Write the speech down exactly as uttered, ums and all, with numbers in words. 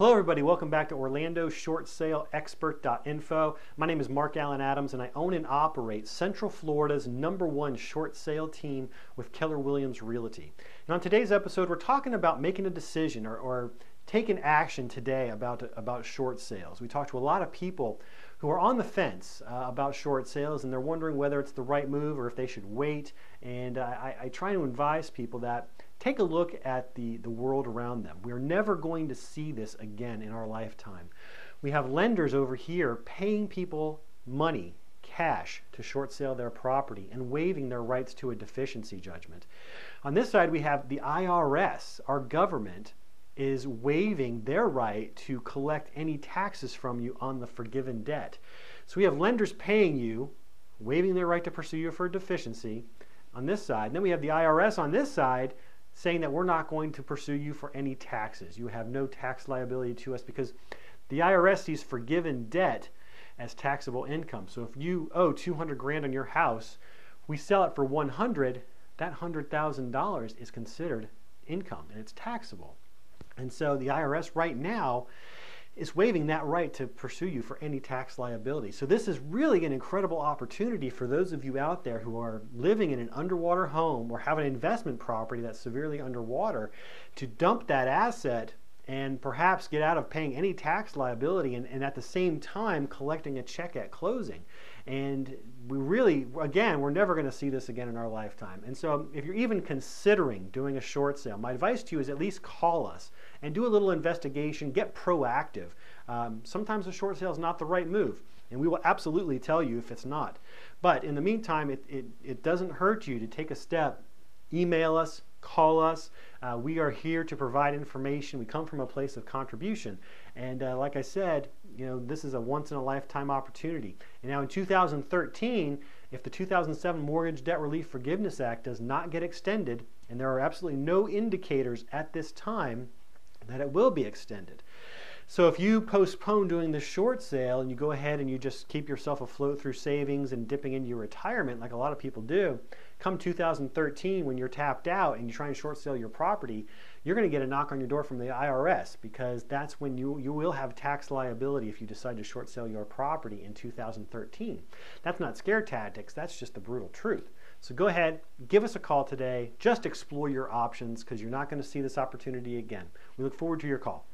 Hello everybody, welcome back to Orlando Short Sale Expert dot info. My name is Mark Allen Adams and I own and operate Central Florida's number one short sale team with Keller Williams Realty. And on today's episode, we're talking about making a decision or, or taking action today about, about short sales. We talk to a lot of people who are on the fence uh, about short sales and they're wondering whether it's the right move or if they should wait. And uh, I, I try to advise people that take a look at the, the world around them. We're never going to see this again in our lifetime. We have lenders over here paying people money, cash, to short sale their property and waiving their rights to a deficiency judgment. On this side, we have the I R S, our government, is waiving their right to collect any taxes from you on the forgiven debt. So we have lenders paying you, waiving their right to pursue you for a deficiency on this side. And then we have the I R S on this side saying that we're not going to pursue you for any taxes. You have no tax liability to us because the I R S sees forgiven debt as taxable income. So if you owe two hundred grand on your house, we sell it for one hundred, that one hundred thousand dollars is considered income and it's taxable. And so the I R S right now is waiving that right to pursue you for any tax liability. So this is really an incredible opportunity for those of you out there who are living in an underwater home or have an investment property that's severely underwater to dump that asset and perhaps get out of paying any tax liability and, and at the same time collecting a check at closing. And we really, again, we're never going to see this again in our lifetime. And so if you're even considering doing a short sale, my advice to you is at least call us and do a little investigation, get proactive. Um, sometimes a short sale is not the right move, and we will absolutely tell you if it's not. But in the meantime, it, it, it doesn't hurt you to take a step, email us, call us. Uh, we are here to provide information. We come from a place of contribution. And uh, like I said, you know, this is a once-in-a-lifetime opportunity. And now in two thousand thirteen, if the two thousand seven Mortgage Debt Relief Forgiveness Act does not get extended, and there are absolutely no indicators at this time that it will be extended. So if you postpone doing the short sale and you go ahead and you just keep yourself afloat through savings and dipping into your retirement like a lot of people do, come two thousand thirteen when you're tapped out and you try and short sale your property, you're going to get a knock on your door from the I R S because that's when you, you will have tax liability if you decide to short sale your property in two thousand thirteen. That's not scare tactics, that's just the brutal truth. So go ahead, give us a call today, just explore your options because you're not going to see this opportunity again. We look forward to your call.